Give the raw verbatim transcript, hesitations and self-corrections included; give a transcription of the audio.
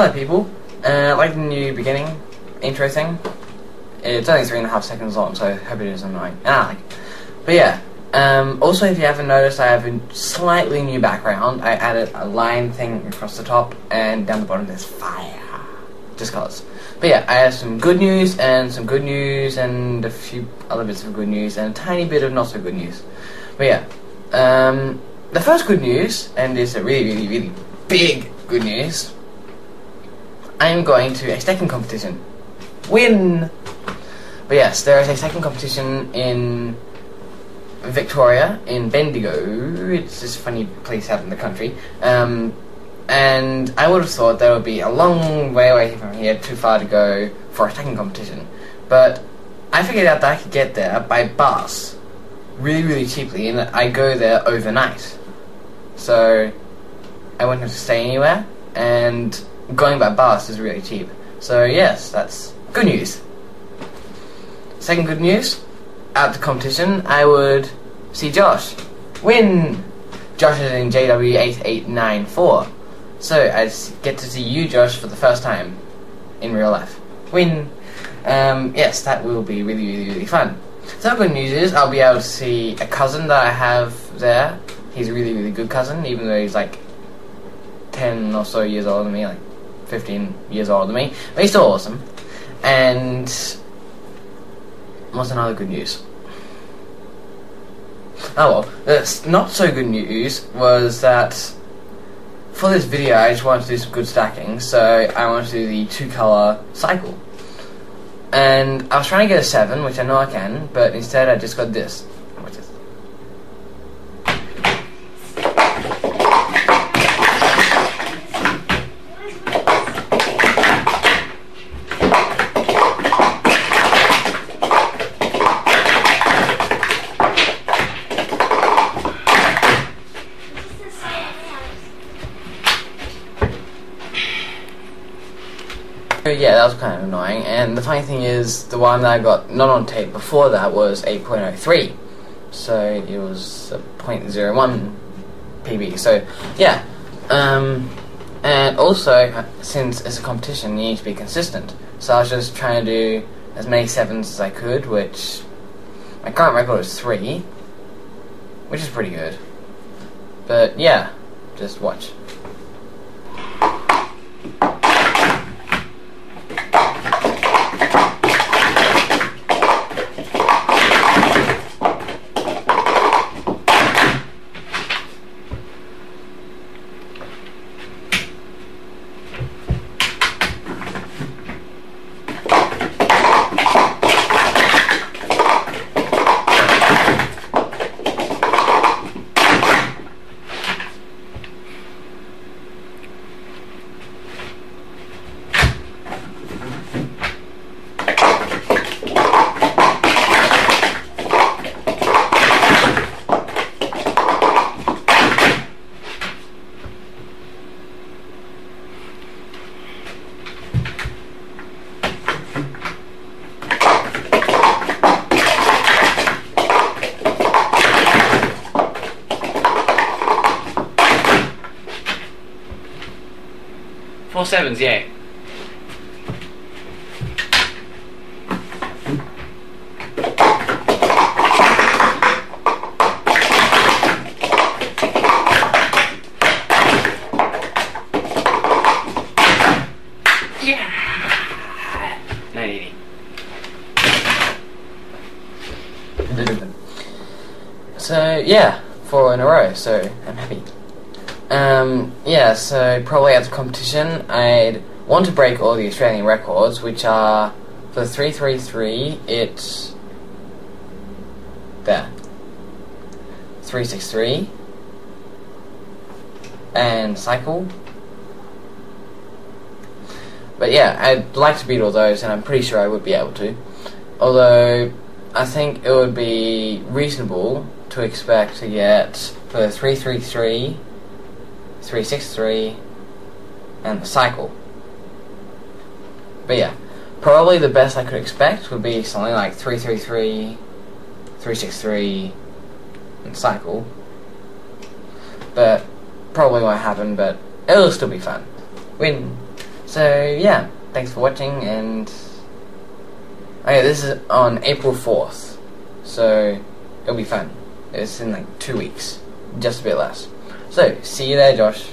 Hello people, uh, like the new beginning intro thing, it's only three and a half seconds long, so I hope it isn't annoying, and I like it. But yeah, um, also if you haven't noticed, I have a slightly new background. I added a line thing across the top, and down the bottom there's fire, just cause. But yeah, I have some good news, and some good news, and a few other bits of good news, and a tiny bit of not so good news. But yeah, um, the first good news, and it's a really, really, really big good news, I am going to a stacking competition. Win! But yes, there is a stacking competition in Victoria, in Bendigo. It's this funny place out in the country. Um, and I would have thought there would be a long way away from here, too far to go for a stacking competition. But I figured out that I could get there by bus really, really cheaply, and I go there overnight. So I wouldn't have to stay anywhere, and going by bus is really cheap. So yes, that's good news. Second good news, at the competition I would see Josh win. Josh is in J W eight eight nine four, so I get to see you, Josh, for the first time in real life. Win. Um, yes, that will be really, really, really fun. Third good news is I'll be able to see a cousin that I have there. He's a really, really good cousin, even though he's like ten or so years older than me, like fifteen years older than me, but he's still awesome. And what's another good news? Oh well, that's not so good news was that for this video I just wanted to do some good stacking, so I wanted to do the two colour cycle. And I was trying to get a seven, which I know I can, but instead I just got this. What's this? Yeah, that was kind of annoying, and the funny thing is the one that I got not on tape before that was eight point oh three, so it was a zero point zero one P B. So yeah, um, and also since it's a competition you need to be consistent, so I was just trying to do as many sevens as I could, which my current record is three, which is pretty good. But yeah, just watch. Four sevens, yeah. Yeah. ninety. So yeah, four in a row. So I'm happy. Um, yeah, so probably at the competition I'd want to break all the Australian records, which are for the three three three, it's there, three six three, and cycle. But yeah, I'd like to beat all those, and I'm pretty sure I would be able to, although I think it would be reasonable to expect to get for the three three three, three six three, and the cycle. But yeah, probably the best I could expect would be something like three three three, three six three, and cycle. But probably won't happen, but it'll still be fun. Win. So yeah, thanks for watching, and okay, this is on April fourth, so it'll be fun. It's in like two weeks, just a bit less. So see you there, Josh.